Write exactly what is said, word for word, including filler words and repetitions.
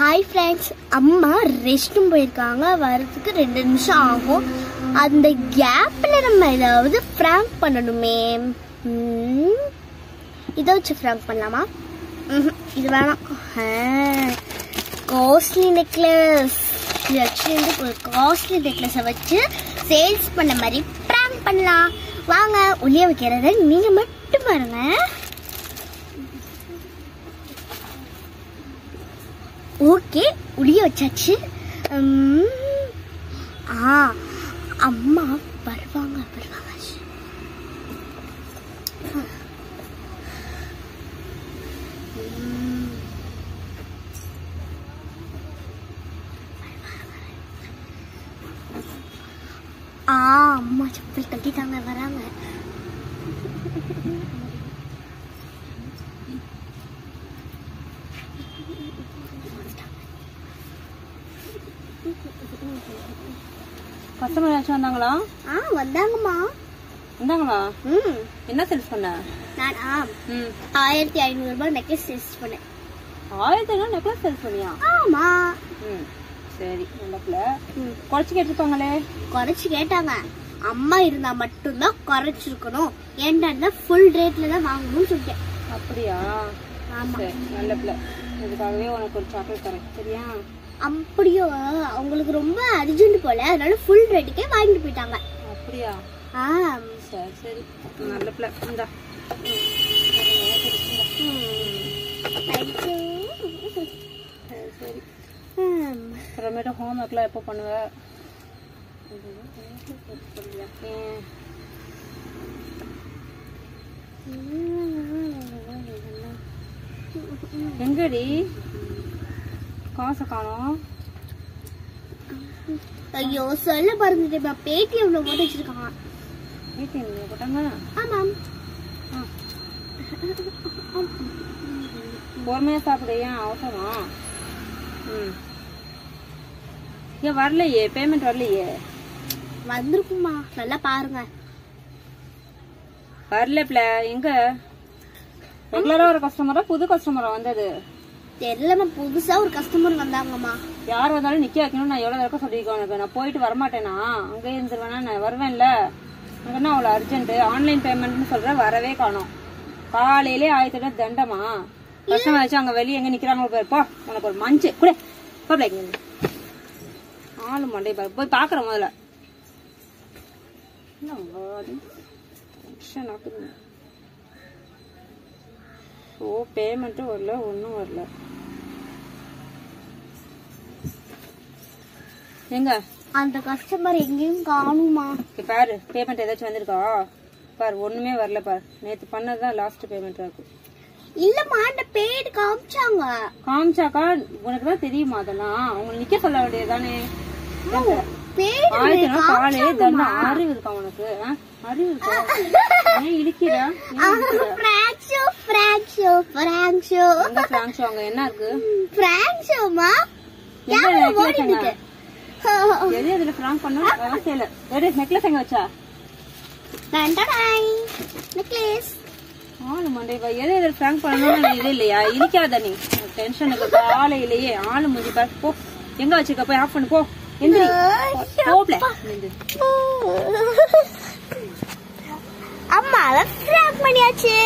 Hi friends, Amma rest room poyirukanga varradhukku two nimisham aagum andha gap la namma edavadhu prank pannanume hmm idha vechu prank pannalama hmm idu vena ha costly necklace idu actually inda costly necklace vechu sales panna mari prank pannalam vaanga uliya vekkirada neenga mattum varunga Okay, Udio Chachi. Um, ah, Amma Parvanga Parvangash. Ah, much pretty than the Varanga. What's the matter? Ah, what dangma? Dangma? Hm. You're not selling it. Not am. Hm. I am trying to buy necklace selling it. I am trying to necklace selling it. Ah, ma. Hm. Sorry. Necklace. Hm. College get it tangale. College get tanga. Amma irna mattu na college chukono. Yenda na full rate le na mangu chukke. Apuriya. Amma. Necklace. This is why I chocolate. Sorry. அப்படியே உங்களுக்கு ரொம்ப urgent போல அதனால ফুল ரேட்டுக்கே வாங்கிட்டு போய்ட்டாங்க அப்படியே ஆ சரி சரி நல்ல பிள இந்த சரி ம் பிரமேட ஹோம் ஒர்க்ல எப்ப பண்ணுவ எங்கடி காசு காணோம் ஐயோ சொல்ல பறந்துட்டே பேடிஎம்ல போட்டு வச்சிருக்காங்க பேடிஎம்ல போட்டாங்க ஆமா போர்மையா சாப்பிடுறியா அவசரமா ம் ஏ வரலையே பேமெண்ட் வரலையே வந்திருக்குமா நல்லா பாருங்க வரல ப்ள எங்க ரெகுலரா ஒரு கஸ்டமரா புது கஸ்டமரா வந்தது தெரியலமா புதுசா ஒரு கஸ்டமர் வந்தாங்கம்மா யார் வந்தாலும் நிக்க வைக்கணும் நான் எவ்வளவு நேரக்க சொல்லிருக்கேன் நான் போயிட்டு வர மாட்டேனா அங்க இருந்துறேனா நான் வரவேன்ல அங்கனா அவள அர்ஜென்ட் ஆன்லைன் பேமென்ட்னு சொல்ற வரவே காணோம் காலையிலே ஆயிட்டே தண்டமா கஸ்டமர் ஆச்சு அங்க வெளிய எங்க நிக்கறாங்க போய் போ உனக்கு ஒரு மஞ்சு குடு போப்ளேங்க ஆளு மண்டை போய் பாக்குற முதல்ல நம்பாடி ஆக்சன் ஆகுது ஓ பேமென்ட் வரல ஒண்ணும் வரல எங்க அந்த கஸ்டமர் எங்கேயும் காணுமா பாரு பேமென்ட் ஏதாச்சும் வந்திருக்கா பாரு ஒண்ணுமே வரல பாரு நேத்து பண்ணதுதான் லாஸ்ட் பேமென்ட் ஆகு இல்லம்மா அந்த பேட் காம்ச்சாங்க காம்ச்சாக்கா உங்களுக்கு தான் தெரியுமா அதெல்லாம் அவங்க நிக்க சொல்ல வேண்டியதானே பேட் ஆயிட்டனா காலையில தண்ணி அறிவு இருக்கா உங்களுக்கு அறிவு இருக்கா நீ இடிக்குற ஃபிராக்ஷோ ஃபிராக்ஷோ ஃபிராக்ஷோ அந்த ஃபிராக்ஷோங்க என்ன இருக்கு ஃபிராக்ஷோமா யாரோ ஓடி நிக்க எது எதுல ஃபிராங்க் பண்ணா அவசியல எடு நெக்லஸ் எங்க வச்சா டண்டை நெக்லஸ் ஆளு மண்டை பா எது எதுல ஃபிராங்க் பண்ணா இது இல்லையா இடிக்காத நீ டென்ஷனுக்கு காலையிலேயே ஆளு முடி பா போ எங்க வச்சிருக்க போய் ஆஃப் பண்ணு போ Indri, hopla. Amma, let's crack maniache.